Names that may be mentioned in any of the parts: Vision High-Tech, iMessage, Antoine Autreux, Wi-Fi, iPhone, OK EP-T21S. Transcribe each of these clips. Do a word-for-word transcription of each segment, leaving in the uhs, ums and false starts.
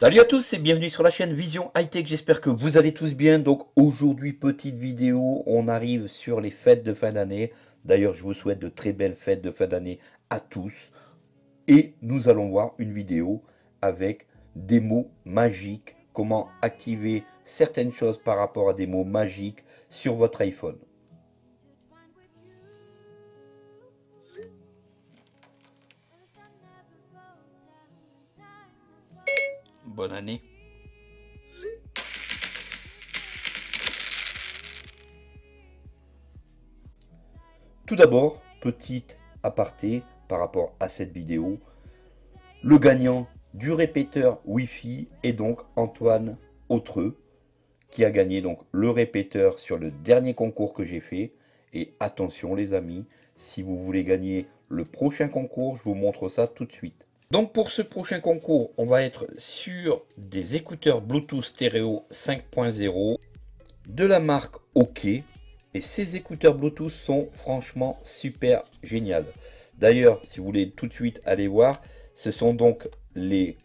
Salut à tous et bienvenue sur la chaîne Vision High-Tech, j'espère que vous allez tous bien. Donc aujourd'hui, petite vidéo, on arrive sur les fêtes de fin d'année. D'ailleurs, je vous souhaite de très belles fêtes de fin d'année à tous. Et nous allons voir une vidéo avec des mots magiques, comment activer certaines choses par rapport à des mots magiques sur votre iPhone. Bonne année. Tout d'abord, petite aparté par rapport à cette vidéo. Le gagnant du répéteur Wi-Fi est donc Antoine Autreux, qui a gagné donc le répéteur sur le dernier concours que j'ai fait. Et attention les amis, si vous voulez gagner le prochain concours, je vous montre ça tout de suite. Donc pour ce prochain concours, on va être sur des écouteurs Bluetooth stéréo cinq point zéro de la marque OK. Et ces écouteurs Bluetooth sont franchement super géniales. D'ailleurs, si vous voulez tout de suite aller voir, ce sont donc les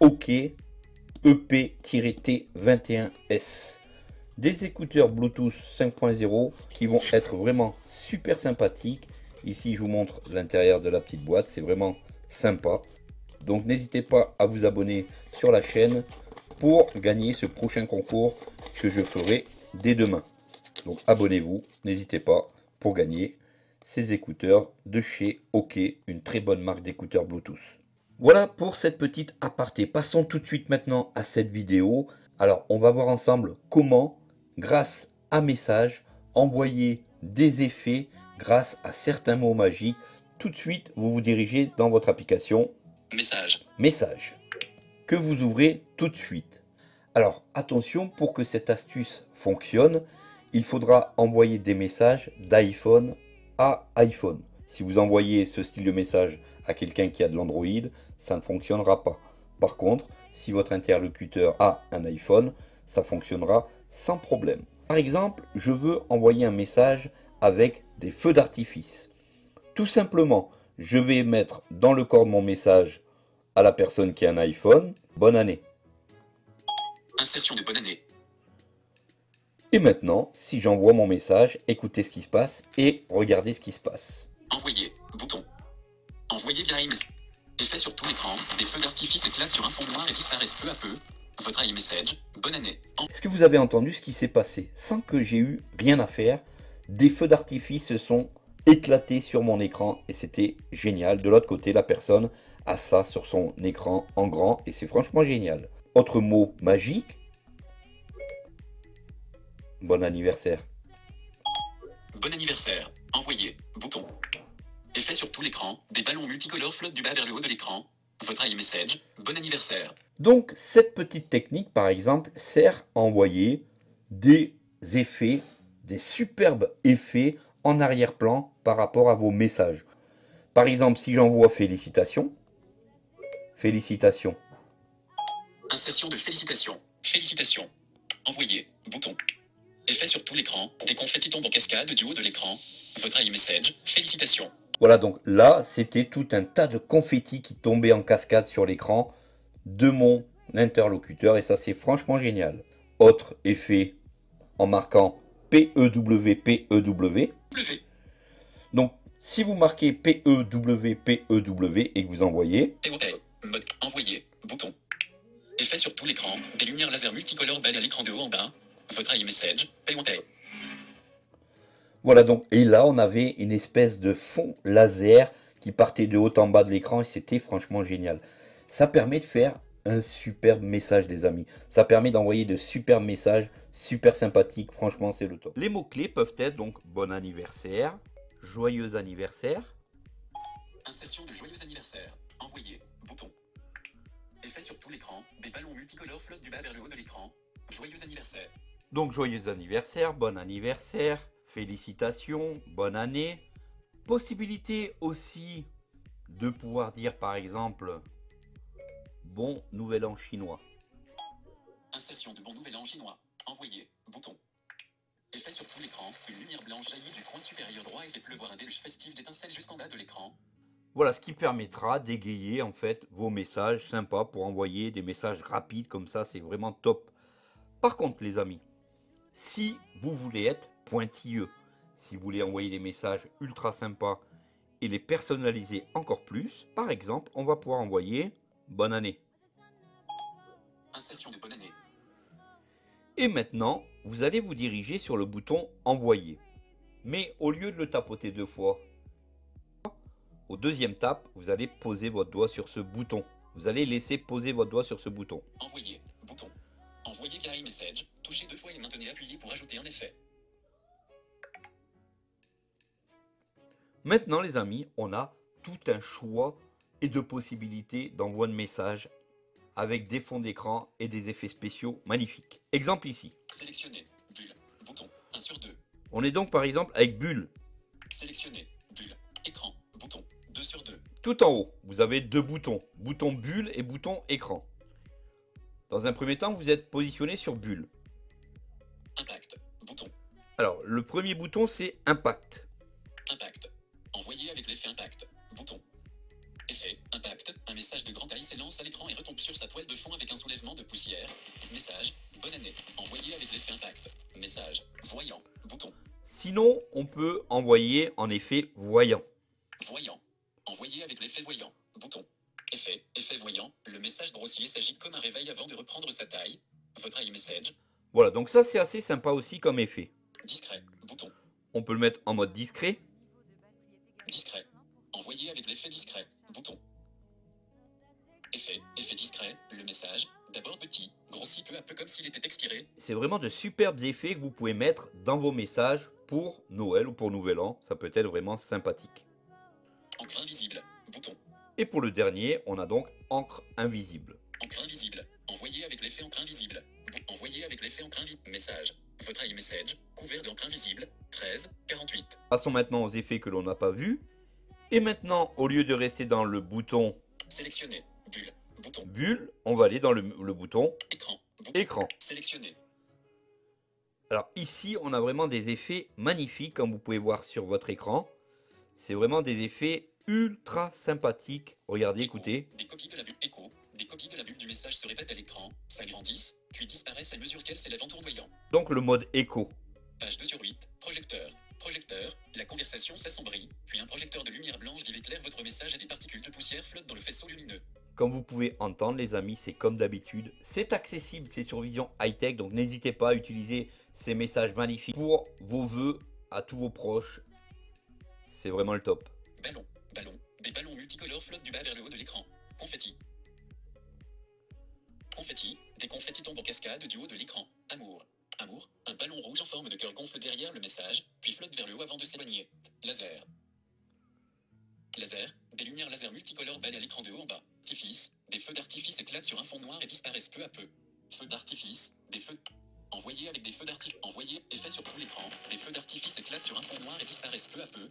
OK E P T vingt et un S. Des écouteurs Bluetooth cinq point zéro qui vont être vraiment super sympathiques. Ici, je vous montre l'intérieur de la petite boîte, c'est vraiment sympa. Donc n'hésitez pas à vous abonner sur la chaîne pour gagner ce prochain concours que je ferai dès demain. Donc abonnez-vous, n'hésitez pas, pour gagner ces écouteurs de chez OK, une très bonne marque d'écouteurs Bluetooth. Voilà pour cette petite aparté. Passons tout de suite maintenant à cette vidéo. Alors on va voir ensemble comment, grâce à message, envoyer des effets grâce à certains mots magiques. Tout de suite, vous vous dirigez dans votre application Message. Message que vous ouvrez tout de suite. Alors attention, pour que cette astuce fonctionne, il faudra envoyer des messages d'iPhone à iPhone. Si vous envoyez ce style de message à quelqu'un qui a de l'Android, ça ne fonctionnera pas. Par contre, si votre interlocuteur a un iPhone, ça fonctionnera sans problème. Par exemple, je veux envoyer un message avec des feux d'artifice. Tout simplement, je vais mettre dans le corps de mon message à la personne qui a un iPhone, bonne année. Insertion de bonne année. Et maintenant, si j'envoie mon message, écoutez ce qui se passe et regardez ce qui se passe. Envoyer, bouton. Envoyer via iMessage. Effet sur tout l'écran, des feux d'artifice éclatent sur un fond noir et disparaissent peu à peu. Votre iMessage, bonne année. En... Est-ce que vous avez entendu ce qui s'est passé? Sans que j'ai eu rien à faire, des feux d'artifice se sont éclaté sur mon écran et c'était génial. De l'autre côté, la personne a ça sur son écran en grand et c'est franchement génial. Autre mot magique, bon anniversaire. Bon anniversaire, envoyé, bouton. Effet sur tout l'écran, des ballons multicolores flottent du bas vers le haut de l'écran. Votre iMessage, bon anniversaire. Donc cette petite technique par exemple sert à envoyer des effets, des superbes effets en arrière-plan par rapport à vos messages. Par exemple, si j'envoie félicitations, félicitations. Insertion de félicitations, félicitations. Envoyer, bouton. Effet sur tout l'écran, des confettis tombent en cascade du haut de l'écran. Votre iMessage, félicitations. Voilà, donc là, c'était tout un tas de confettis qui tombaient en cascade sur l'écran de mon interlocuteur et ça, c'est franchement génial. Autre effet en marquant P E W P E W. Donc, si vous marquez P E W P E W et que vous envoyez... Mode envoyer, bouton. Effet sur tout l'écran, des lumières laser multicolores balaient à l'écran de haut en bas. Votre iMessage, payante. Voilà donc, et là on avait une espèce de fond laser qui partait de haut en bas de l'écran et c'était franchement génial. Ça permet de faire un superbe message les amis. Ça permet d'envoyer de superbes messages, super sympathiques, franchement c'est le top. Les mots-clés peuvent être donc bon anniversaire, joyeux anniversaire. Insertion de joyeux anniversaire, envoyer, bouton. Effet sur tout l'écran, des ballons multicolores flottent du bas vers le haut de l'écran. Joyeux anniversaire. Donc joyeux anniversaire, bon anniversaire, félicitations, bonne année. Possibilité aussi de pouvoir dire par exemple... Bon nouvel an chinois. Insertion de bon nouvel an chinois. Envoyer. Bouton. Effet sur tout l'écran. Une lumière blanche jaillit du coin supérieur droit et fait pleuvoir un déluge festif d'étincelles jusqu'en bas de l'écran. Voilà, ce qui permettra d'égayer en fait vos messages sympas pour envoyer des messages rapides comme ça, c'est vraiment top. Par contre les amis, si vous voulez être pointilleux, si vous voulez envoyer des messages ultra sympas et les personnaliser encore plus, par exemple, on va pouvoir envoyer bonne année. Insertion de bonne année. Et maintenant, vous allez vous diriger sur le bouton envoyer. Mais au lieu de le tapoter deux fois, au deuxième tap, vous allez poser votre doigt sur ce bouton. Vous allez laisser poser votre doigt sur ce bouton. Envoyer, bouton. Envoyer via iMessage. Touchez deux fois et maintenez appuyé pour ajouter un effet. Maintenant les amis, on a tout un choix et de possibilités d'envoi de messages avec des fonds d'écran et des effets spéciaux magnifiques. Exemple ici. Sélectionner, bulle, bouton, un sur deux. On est donc par exemple avec bulle. Sélectionner, bulle, écran, bouton, deux sur deux. Tout en haut, vous avez deux boutons, bouton bulle et bouton écran. Dans un premier temps, vous êtes positionné sur bulle. Impact, bouton. Alors, le premier bouton c'est impact. Impact. Envoyé avec l'effet impact. Bouton. Effet impact. Un message de grande taille s'élance à l'écran et retombe sur sa toile de fond avec un soulèvement de poussière. Message. Bonne année. Envoyé avec l'effet impact. Message. Voyant. Bouton. Sinon, on peut envoyer en effet voyant. Voyant. Envoyé avec l'effet voyant. Bouton. Effet. Effet voyant. Le message grossier s'agite comme un réveil avant de reprendre sa taille. Votre iMessage. Voilà, donc ça c'est assez sympa aussi comme effet. Discret. Bouton. On peut le mettre en mode discret. Discret. Envoyé avec l'effet discret. Bouton. Effet. Effet discret. Le message. D'abord petit. Grossit peu à peu comme s'il était expiré. C'est vraiment de superbes effets que vous pouvez mettre dans vos messages pour Noël ou pour Nouvel An. Ça peut être vraiment sympathique. Encre invisible. Bouton. Et pour le dernier, on a donc encre invisible. Encre invisible. Envoyé avec l'effet encre invisible. Envoyé avec l'effet encre invisible. Message. Votre iMessage. Couvert d'encre invisible. treize, quarante-huit. Passons maintenant aux effets que l'on n'a pas vus. Et maintenant, au lieu de rester dans le bouton sélectionner, bulle, bouton, bulle, on va aller dans le, le bouton écran, bouton, écran, sélectionner. Alors ici, on a vraiment des effets magnifiques, comme vous pouvez voir sur votre écran. C'est vraiment des effets ultra sympathiques. Regardez, écho, écoutez. Des copies de la bulle écho, des copies de la bulle du message se répètent à l'écran, s'agrandissent, puis disparaissent à mesure qu'elles s'élèvent en tournoyant. Donc le mode écho. Page deux sur huit, projecteur, projecteur, la conversation s'assombrit, puis un projecteur de lumière blanche vive éclaire votre message et des particules de poussière flottent dans le faisceau lumineux. Comme vous pouvez entendre les amis, c'est comme d'habitude, c'est accessible, c'est sur Vision High-Tech, donc n'hésitez pas à utiliser ces messages magnifiques pour vos vœux à tous vos proches, c'est vraiment le top. Ballon, ballon, des ballons multicolores flottent du bas vers le haut de l'écran, confetti. Confetti, des confettis tombent en cascade du haut de l'écran, amour. Amour, un ballon rouge en forme de cœur gonfle derrière le message, puis flotte vers le haut avant de s'éloigner. Laser. Laser, des lumières laser multicolores balayent à l'écran de haut en bas. Artifice, des feux d'artifice éclatent sur un fond noir et disparaissent peu à peu. Feux d'artifice, des feux... Envoyés avec des feux d'artifice... Envoyés, effet sur tout l'écran, des feux d'artifice éclatent sur un fond noir et disparaissent peu à peu.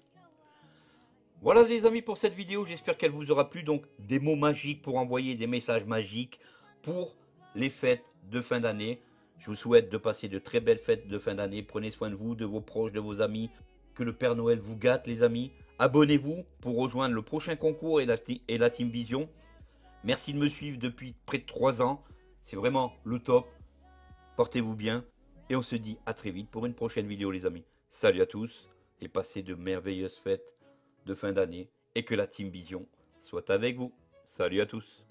Voilà les amis pour cette vidéo, j'espère qu'elle vous aura plu. Donc des mots magiques pour envoyer des messages magiques pour les fêtes de fin d'année. Je vous souhaite de passer de très belles fêtes de fin d'année. Prenez soin de vous, de vos proches, de vos amis. Que le Père Noël vous gâte, les amis. Abonnez-vous pour rejoindre le prochain concours et la, et la Team Vision. Merci de me suivre depuis près de trois ans. C'est vraiment le top. Portez-vous bien. Et on se dit à très vite pour une prochaine vidéo, les amis. Salut à tous et passez de merveilleuses fêtes de fin d'année. Et que la Team Vision soit avec vous. Salut à tous.